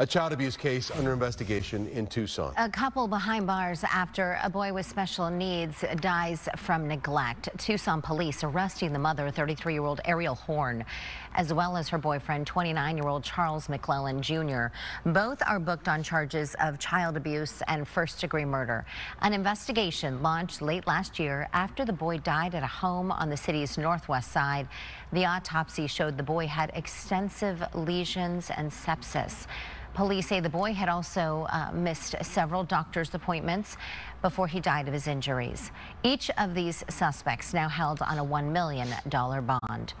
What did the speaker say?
A child abuse case under investigation in Tucson. A couple behind bars after a boy with special needs dies from neglect. Tucson police arresting the mother, 33-year-old Ariel Horn, as well as her boyfriend, 29-year-old Charles McClellan Jr. Both are booked on charges of child abuse and first-degree murder. An investigation launched late last year after the boy died at a home on the city's northwest side. The autopsy showed the boy had extensive lesions and sepsis. Police say the boy had also missed several doctor's appointments before he died of his injuries. Each of these suspects now held on a $1 million bond.